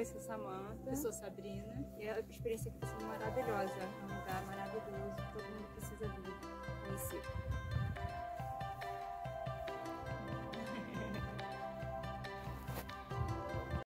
Oi, sou Samanta. Eu sou Sabrina. E a experiência aqui está sendo maravilhosa. É um lugar maravilhoso, todo mundo